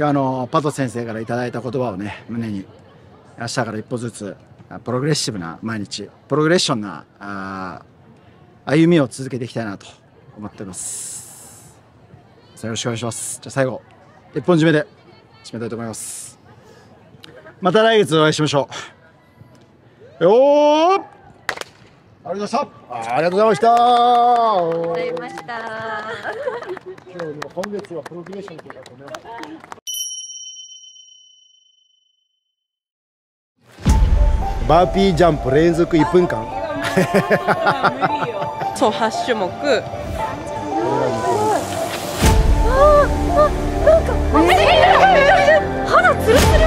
パト先生からいただいた言葉をね、胸に明日から一歩ずつプログレッシブな毎日、プログレッションな歩みを続けていきたいなと思っています。よろしくお願いします。じゃあ最後一本締めで締めたいと思います。また来月お会いしましょう。よーっ、ありがとうございました。ありがとうございました。ありがとうございました。今日の今月はプログレッションというかと思います。バーピージャンプ連続1分間。そう8種目。肌ツルツル。い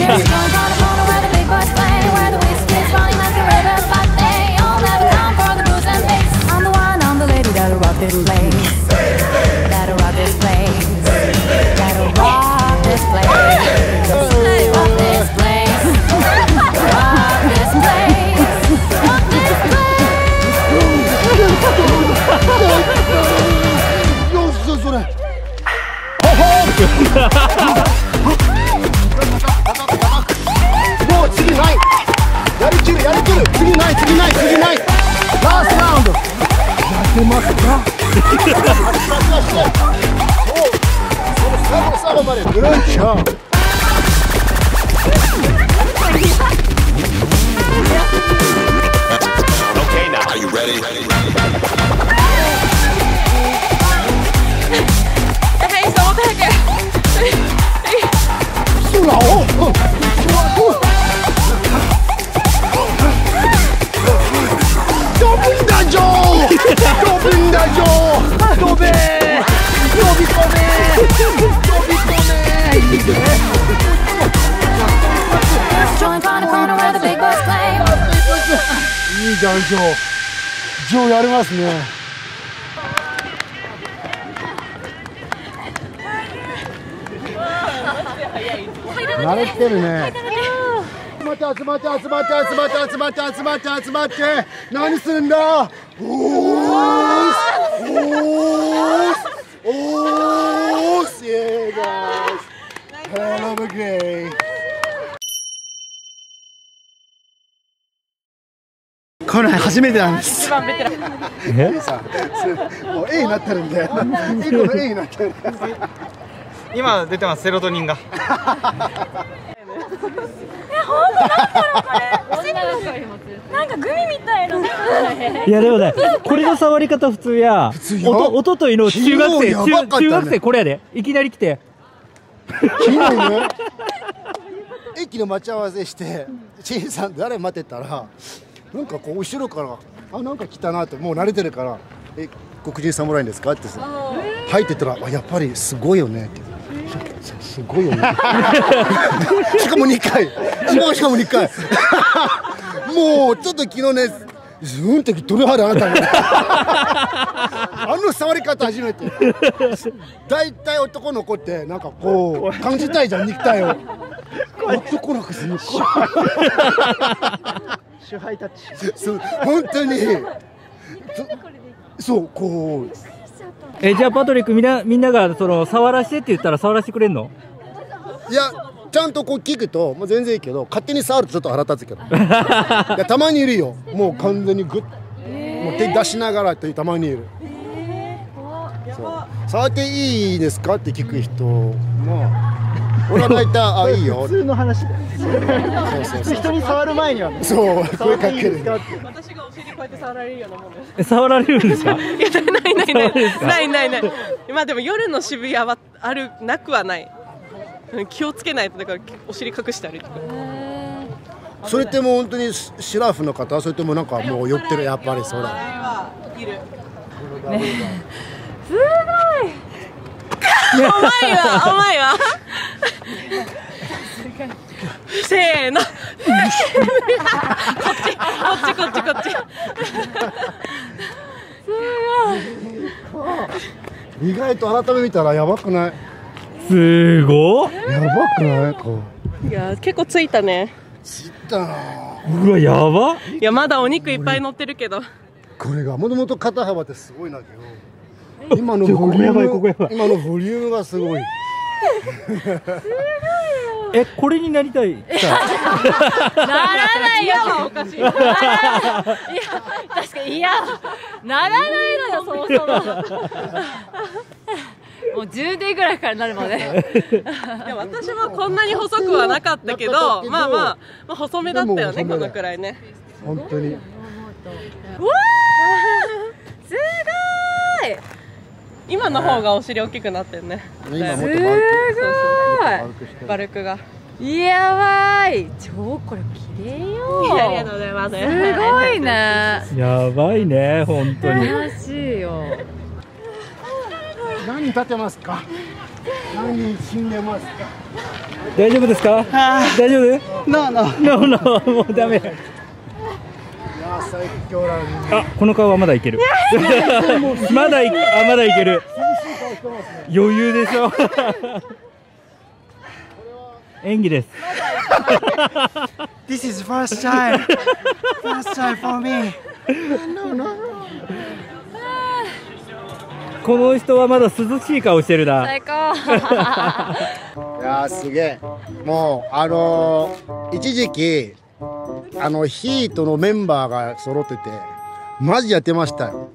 いじゃん、今日やりますね。慣れてるね。集まって集まって何するんだ。おーす Yeah guys Have a great day。これ初めてなんです。一番ベテラン。もう A になってるんで。A になってる。今出てます、セロトニンが。なんかグミみたいな。いやでもね、これの触り方普通や。音と色、中学生これやで。いきなり来て。駅の待ち合わせして、ちんさん誰待ってたら。なんかこう後ろからなんか来たなって、もう慣れてるから、え、黒人侍ですかって入ってたら、あ、やっぱりすごいよねって、すごいよね。しかも2回もうちょっと昨日ね、ズーンって鳥肌あったね。あの触り方初めて。大体男の子ってなんかこう感じたいじゃん、肉体を。男の子すごい。主配タッチ。そう、本当に。そう、こう。じゃあパトリック、みんながその触らせてって言ったら触らせてくれんの？いや、ちゃんとこう聞くと、もう全然いいけど、勝手に触るとちょっと腹立つけど。いや、たまにいるよ。もう完全にグッ、もう手出しながらってたまにいる。そう。触っていいですかって聞く人も。俺は大体、あ、いいよ。普通の話だよね。人に触る前にはね。そう、声かける。私がお尻こうやって触られるようなもんです。触られるんですか？いや、ない。まあでも夜の渋谷はある、なくはない。気をつけないと、だからお尻隠して歩いてくる。それってもう本当にシラフの方、それともなんかもう酔ってる、やっぱりそうだ。すごい。うまいわ、うまいわ。せーの。こっち、こっち、こっち、こっち。意外と改め見たらやばくない。すごい。やばくない。こう。いや、結構ついたね。ついたな。うわ、やば。いや、まだお肉いっぱい乗ってるけど。これがもともと肩幅ってすごいんだけど。今のボリューム。今のボリュームがすごい。え、これになりたい。ならないよ。おかしい。いや、確かに、いや、ならないのよ、そもそも。もう10年ぐらいからなるまで。私もこんなに細くはなかったけど、まあまあ、細めだったよね、このくらいね。本当に。わあ、すごい。今の方がお尻大きくなってるね。すごい。バルクがやばい。超これ綺麗よ。ありがとうございます。すごいね。やばいね、本当に。楽しいよ。何立てますか。何死んでますか。大丈夫ですか。大丈夫。なあなあ。なあ、もうダメ。あ、この顔はまだいける。まだいける。余裕でしょ。演技です。This is first time. First time for me. この人はまだ涼しい顔してるな。最高。いやー、すげえ。もう一時期ヒートのメンバーが揃っててマジやってましたよ。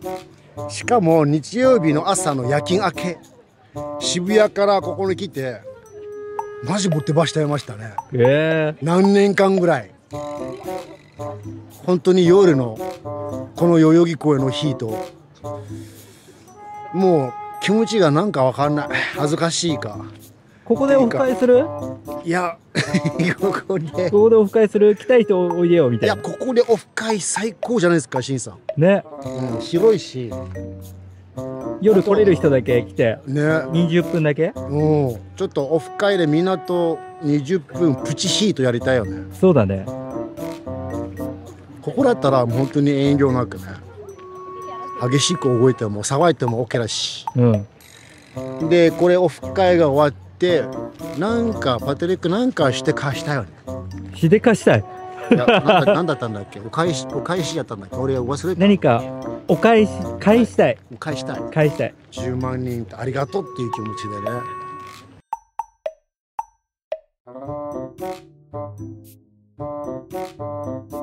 しかも日曜日の朝の夜勤明け、渋谷からここに来て。マジ持ってばしちゃいましたね。何年間ぐらい。本当に夜のこの代々木公園のヒート、もう気持ちがなんかわかんない。恥ずかしいか。ここでオフ会する？いや、ここでオフ会する。来たい人おいでよみたいな。いや、ここでオフ会最高じゃないですか、しんさん。ね。うん、広いし。夜来れる人だけ来て、ね、20分だけ。うん、ちょっとオフ会でみんなと20分プチヒートやりたいよね。そうだね。ここだったら本当に遠慮なくね、激しく動いても騒いでも OK だし、うん、でこれオフ会が終わってなんかパトリックなんかして貸したよね。して貸したい。いや、なんだったんだっけ。お返しやったんだっけ。俺忘れた。何かお返し返したい。お返したい。返したい。10万人ありがとうっていう気持ちでね。